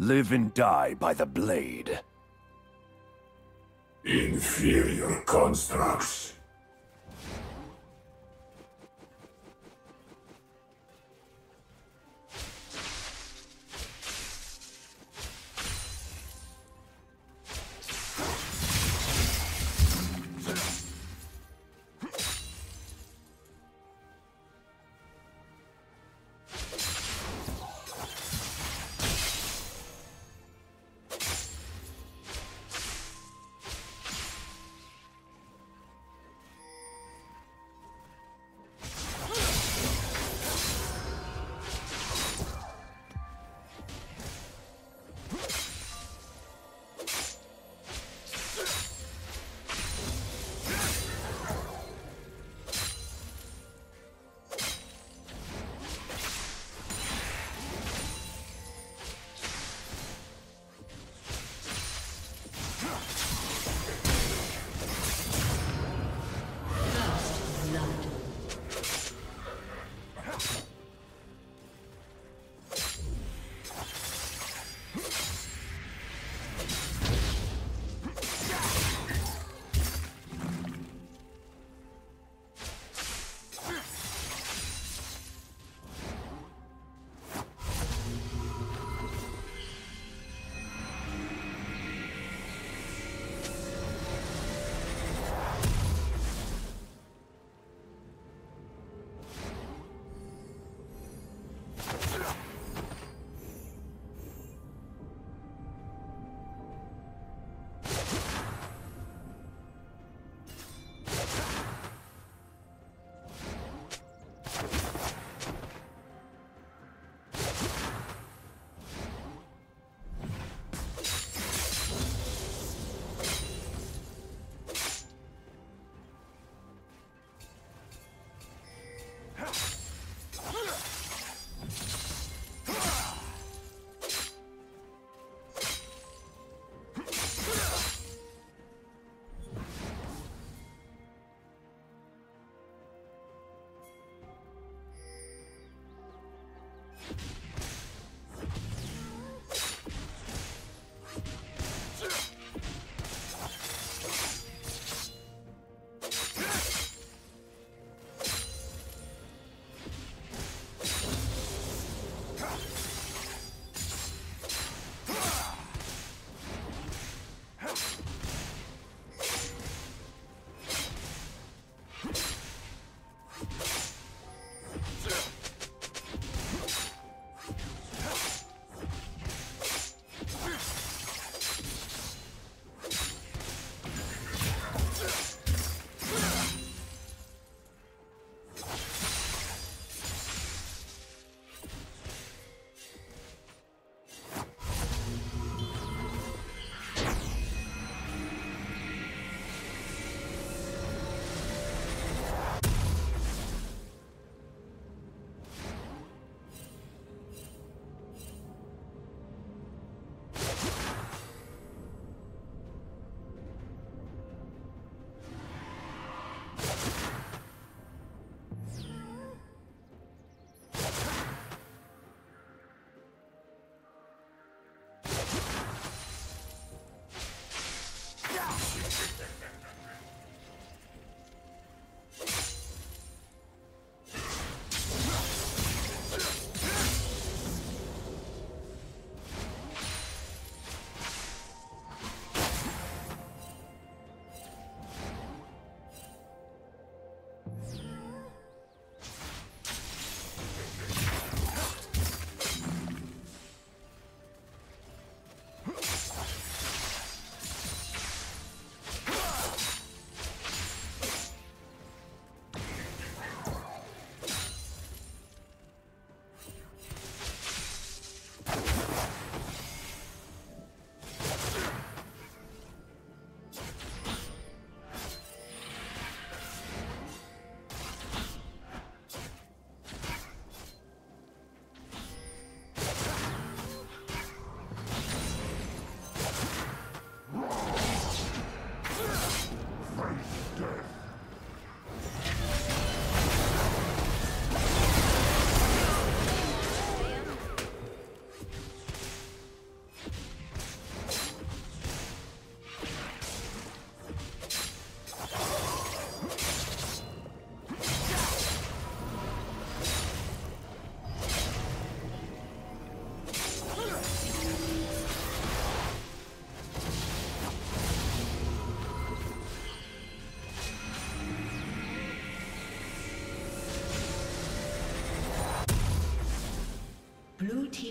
Live and die by the blade. Inferior constructs.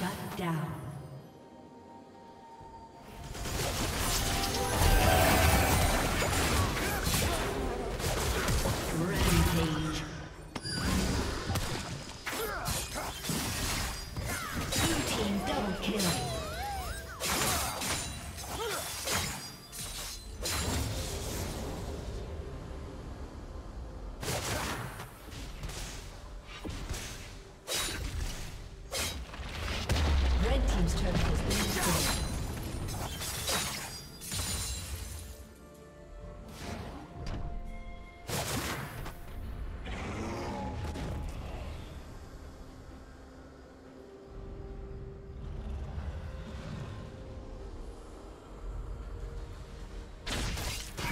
Shut down. Rampage. Blue team double kill.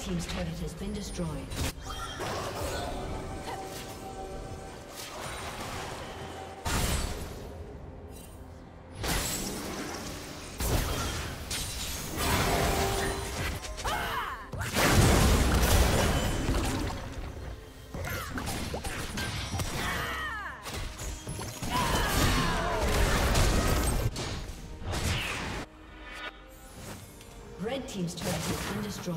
Team's turret has been destroyed. team's turret has been destroyed.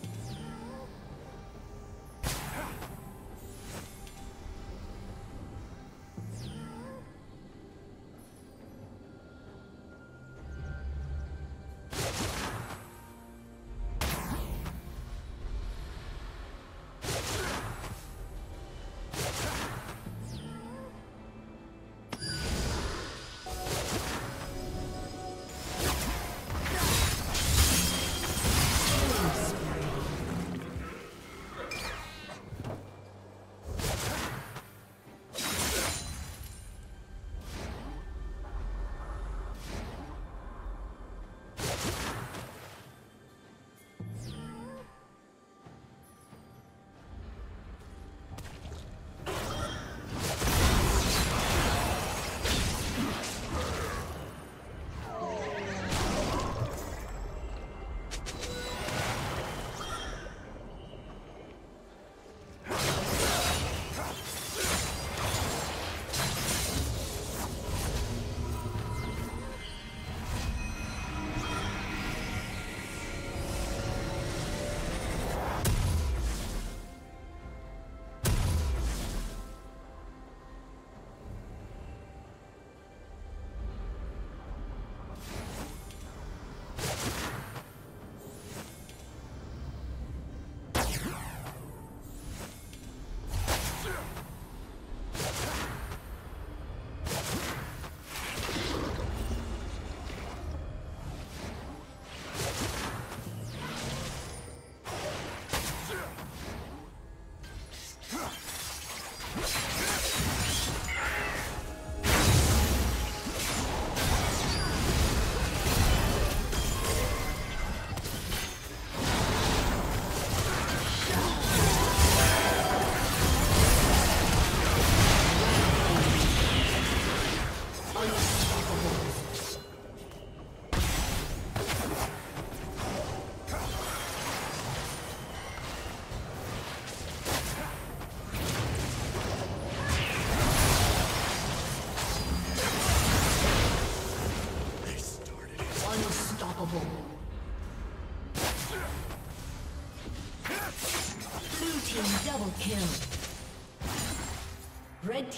Red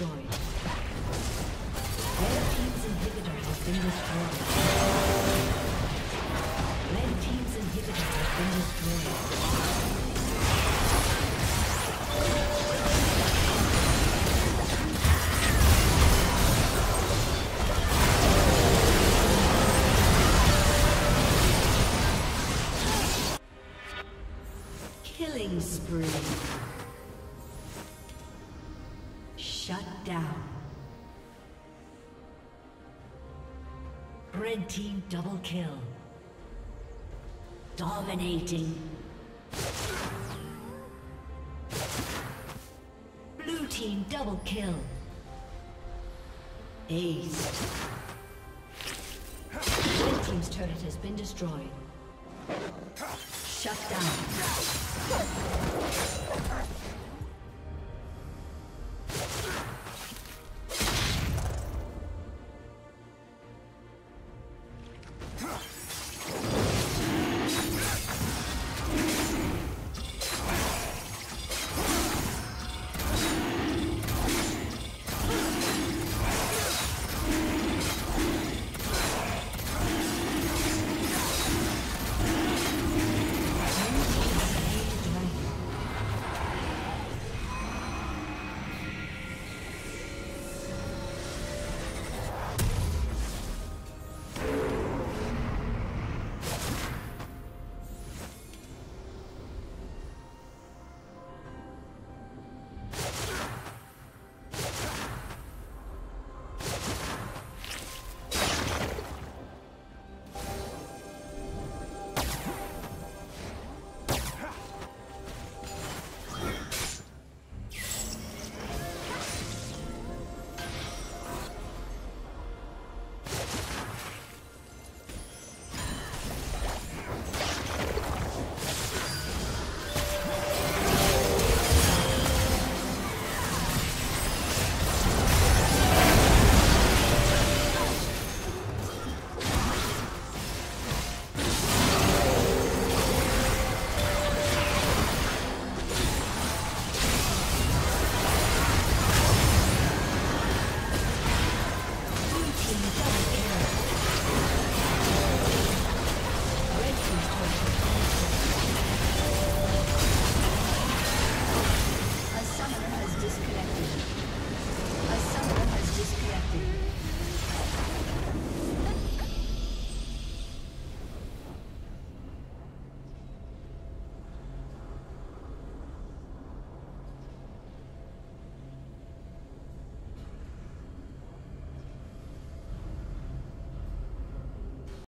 destroyed. Red team's inhibitor has been destroyed. Red team's inhibitor has been destroyed. Spree. Shut down. Red team double kill. Dominating. Blue team double kill. Aced. Red team's turret has been destroyed. Shut down.